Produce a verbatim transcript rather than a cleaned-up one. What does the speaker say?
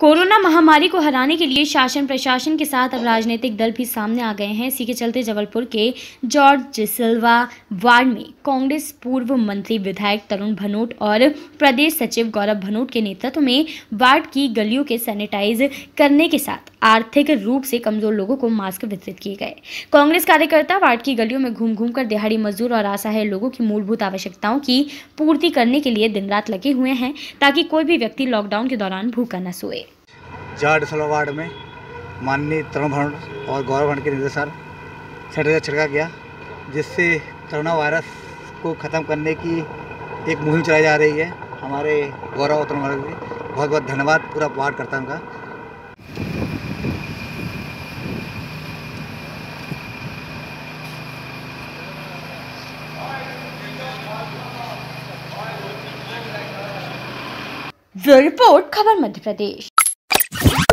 Corona महामारी को हराने के लिए शासन प्रशासन के साथ अब राजनीतिक दल भी सामने आ गए हैं। इसी के चलते जबलपुर के जॉर्ज सिल्वा वार्ड में कांग्रेस पूर्व मंत्री विधायक तरुण भनोट और प्रदेश सचिव गौरव भनोट के नेतृत्व में वार्ड की गलियों के सैनिटाइज करने के साथ आर्थिक रूप से कमजोर लोगों को मास्क वितरित किए गए। कांग्रेस कार्यकर्ता वार्ड की गलियों में घूम घूम कर दिहाड़ी मजदूर और असहाय लोगों की मूलभूत आवश्यकताओं की पूर्ति करने के लिए दिन रात लगे हुए हैं, ताकि कोई भी व्यक्ति लॉकडाउन के दौरान भूखा न सोए। जॉर्ज सिल्वा वार्ड में माननीय तरुण भनोट और गौरव भनोट के निर्देशानुसार सैनिटाइजर छिड़का गया, जिससे कोरोना वायरस को ख़त्म करने की एक मुहिम चलाई जा रही है। हमारे गौरव और तरुण भनोट के बहुत बहुत धन्यवाद पूरा वार्ड करता उनका। रिपोर्ट खबर मध्य प्रदेश।